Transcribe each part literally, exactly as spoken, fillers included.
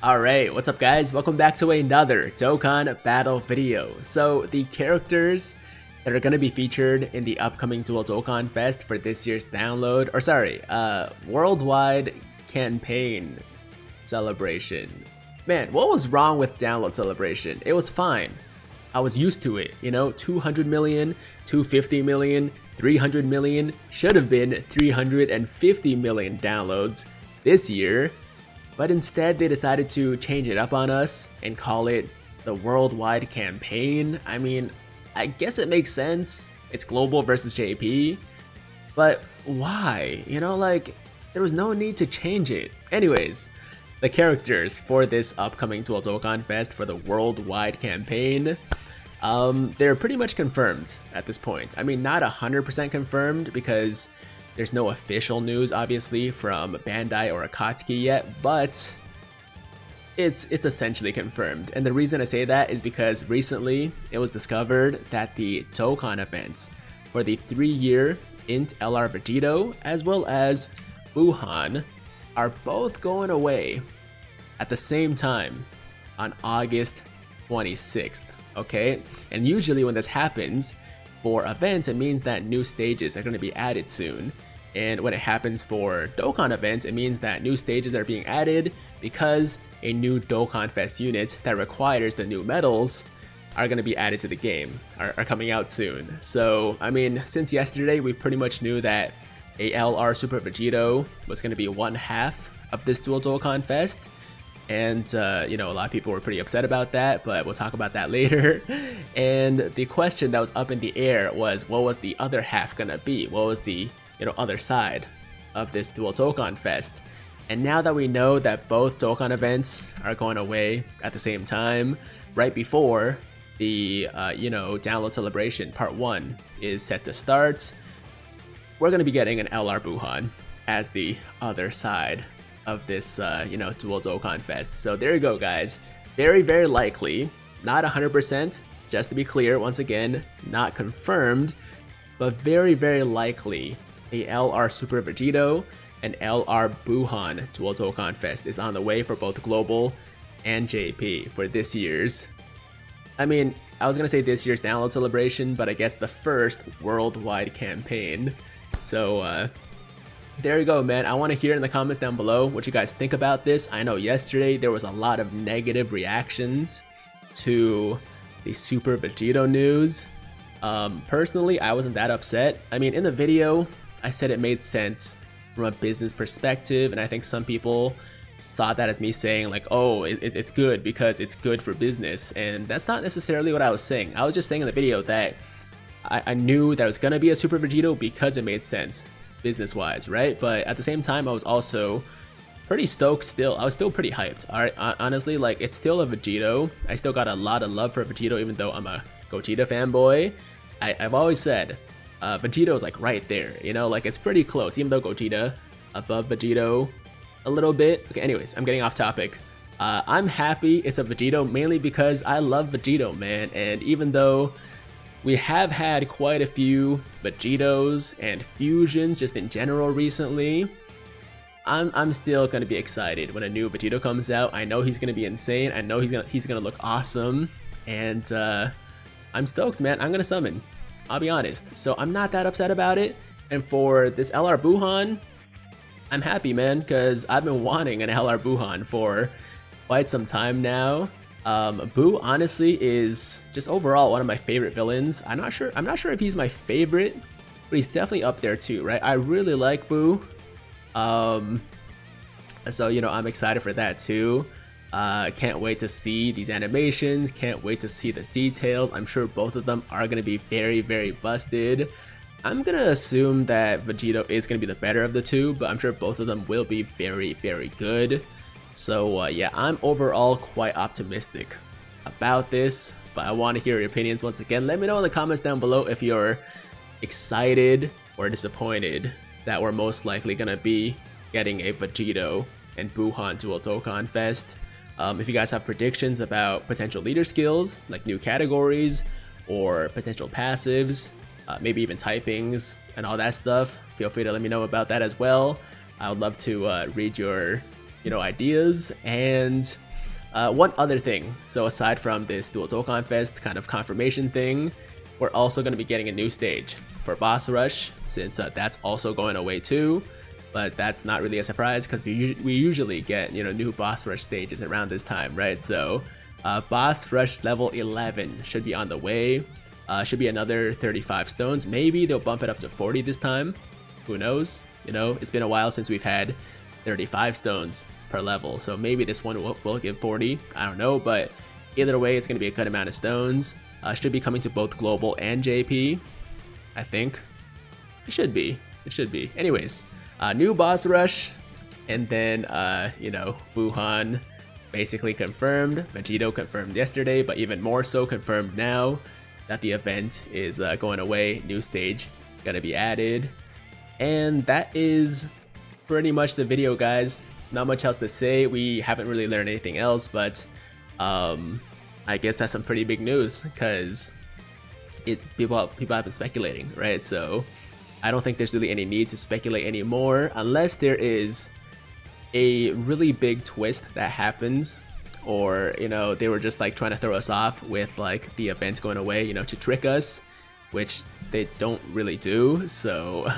Alright, what's up guys? Welcome back to another Dokkan Battle video. So the characters that are going to be featured in the upcoming Dual Dokkanfest for this year's download, or sorry, uh, worldwide campaign celebration. Man, what was wrong with download celebration? It was fine. I was used to it, you know, two hundred million, two hundred fifty million, three hundred million, should have been three hundred fifty million downloads this year. But instead, they decided to change it up on us and call it the Worldwide Campaign. I mean, I guess it makes sense. It's global versus J P. But why? You know, like, there was no need to change it. Anyways, the characters for this upcoming Dual Dokkanfest for the Worldwide Campaign, um, they're pretty much confirmed at this point. I mean, not one hundred percent confirmed because there's no official news, obviously, from Bandai or Akatsuki yet, but it's it's essentially confirmed. And the reason I say that is because recently it was discovered that the Dokkan event for the three-year I N T L R Vegito as well as Buuhan are both going away at the same time on August twenty-sixth, okay? And usually when this happens for events, it means that new stages are going to be added soon. And when it happens for Dokkan events, it means that new stages are being added because a new Dokkan Fest unit that requires the new medals are going to be added to the game, are, are coming out soon. So, I mean, since yesterday, we pretty much knew that a L R Super Vegito was going to be one half of this Dual Dokkan Fest. And, uh, you know, a lot of people were pretty upset about that, but we'll talk about that later. And the question that was up in the air was, what was the other half going to be? What was the, you know, other side of this Dual Dokkan Fest? And now that we know that both Dokkan events are going away at the same time, right before the, uh, you know, Download Celebration Part one is set to start, we're going to be getting an L R Buuhan as the other side of this, uh, you know, Dual Dokkan Fest. So there you go, guys. Very, very likely, not one hundred percent, just to be clear, once again, not confirmed, but very, very likely a L R Super Vegito and L R Buuhan Dual Dokkan Fest is on the way for both Global and J P for this year's. I mean, I was going to say this year's Download Celebration, but I guess the first worldwide campaign. So, uh, there you go, man. I want to hear in the comments down below what you guys think about this. I know yesterday there was a lot of negative reactions to the Super Vegito news. Um, personally, I wasn't that upset. I mean, in the video, I said it made sense from a business perspective, and I think some people saw that as me saying like, oh, it, it, it's good because it's good for business, and that's not necessarily what I was saying. I was just saying in the video that I, I knew that it was going to be a Super Vegito because it made sense business-wise, right? But at the same time, I was also pretty stoked still. I was still pretty hyped. All right, honestly, like, it's still a Vegito. I still got a lot of love for Vegito, even though I'm a Gogeta fanboy. I, I've always said, uh, Vegito is like right there, you know, like it's pretty close, even though Gogeta above Vegito a little bit. Okay, anyways, I'm getting off topic. Uh, I'm happy it's a Vegito mainly because I love Vegito, man. And even though we have had quite a few Vegitos and fusions just in general recently, I'm, I'm still going to be excited when a new Vegito comes out. I know he's going to be insane. I know he's going he's gonna to look awesome. And uh, I'm stoked, man. I'm going to summon. I'll be honest. So I'm not that upset about it. And for this L R Buuhan, I'm happy, man, because I've been wanting an L R Buuhan for quite some time now. Um, Buu honestly is just overall one of my favorite villains. I'm not sure. I'm not sure if he's my favorite, but he's definitely up there too, right? I really like Buu, um, so you know I'm excited for that too. Uh, can't wait to see these animations. Can't wait to see the details. I'm sure both of them are gonna be very, very busted. I'm gonna assume that Vegito is gonna be the better of the two, but I'm sure both of them will be very, very good. So uh, yeah, I'm overall quite optimistic about this, but I want to hear your opinions once again. Let me know in the comments down below if you're excited or disappointed that we're most likely going to be getting a Vegito and Buuhan Dual Dokkan Fest. Um, if you guys have predictions about potential leader skills, like new categories or potential passives, uh, maybe even typings and all that stuff, feel free to let me know about that as well. I would love to uh, read your you know, ideas, and Uh, one other thing, so aside from this dual Dokkanfest kind of confirmation thing, we're also going to be getting a new stage for Boss Rush, since uh, that's also going away too. But that's not really a surprise because we, we usually get, you know, new Boss Rush stages around this time, right? So uh, Boss Rush level eleven should be on the way. Uh, should be another thirty-five stones. Maybe they'll bump it up to forty this time. Who knows? You know, it's been a while since we've had thirty-five stones per level, so maybe this one will, will give forty. I don't know, but either way, it's going to be a good amount of stones. Uh, should be coming to both global and J P, I think. It should be. It should be. Anyways, uh, new Boss Rush, and then uh, you know, Buuhan basically confirmed. Vegito confirmed yesterday, but even more so confirmed now that the event is uh, going away. New stage gonna be added, and that is pretty much the video, guys. Not much else to say. We haven't really learned anything else, but um, I guess that's some pretty big news because it people people have been speculating, right? So I don't think there's really any need to speculate anymore unless there is a really big twist that happens, or you know, they were just like trying to throw us off with like the event going away, you know, to trick us, which they don't really do. So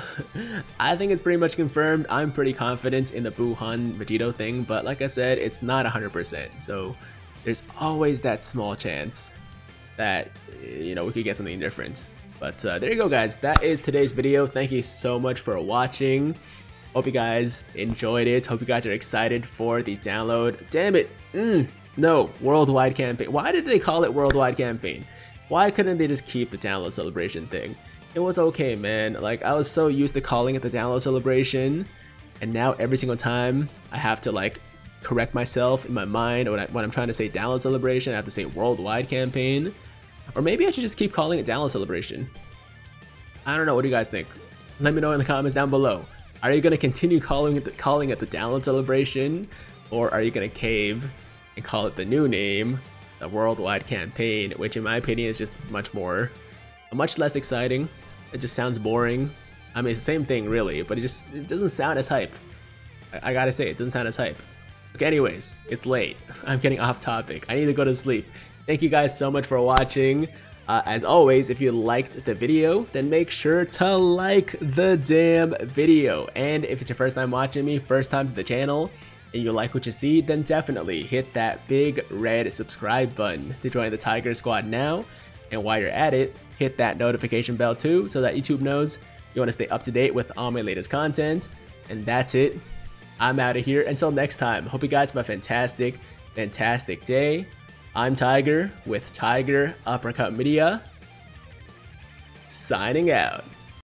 I think it's pretty much confirmed. I'm pretty confident in the Buuhan Vegito thing, but like I said, it's not one hundred percent. So there's always that small chance that, you know, we could get something different. But uh, there you go, guys. That is today's video. Thank you so much for watching. Hope you guys enjoyed it. Hope you guys are excited for the download. Damn it. Mm, no, worldwide campaign. Why did they call it worldwide campaign? Why couldn't they just keep the download celebration thing? It was okay, man. Like, I was so used to calling it the download celebration, and now every single time I have to like correct myself in my mind when, I, when I'm trying to say download celebration, I have to say worldwide campaign. Or maybe I should just keep calling it download celebration. I don't know. What do you guys think? Let me know in the comments down below. Are you gonna continue calling it the, calling it the download celebration, or are you gonna cave and call it the new name? The worldwide campaign, which in my opinion is just much more, much less exciting. It just sounds boring. I mean, it's the same thing really, but it just it doesn't sound as hype. I, I gotta say, it doesn't sound as hype. Okay, anyways, it's late. I'm getting off topic. I need to go to sleep. Thank you guys so much for watching. Uh, as always, if you liked the video, then make sure to like the damn video. And if it's your first time watching me, first time to the channel, and you like what you see, then definitely hit that big red subscribe button to join the Tiger Squad now. And while you're at it, hit that notification bell too, so that YouTube knows you want to stay up to date with all my latest content. And that's it. I'm out of here. Until next time, hope you guys have a fantastic, fantastic day. I'm Tiger with Tiger Uppercut Media, signing out.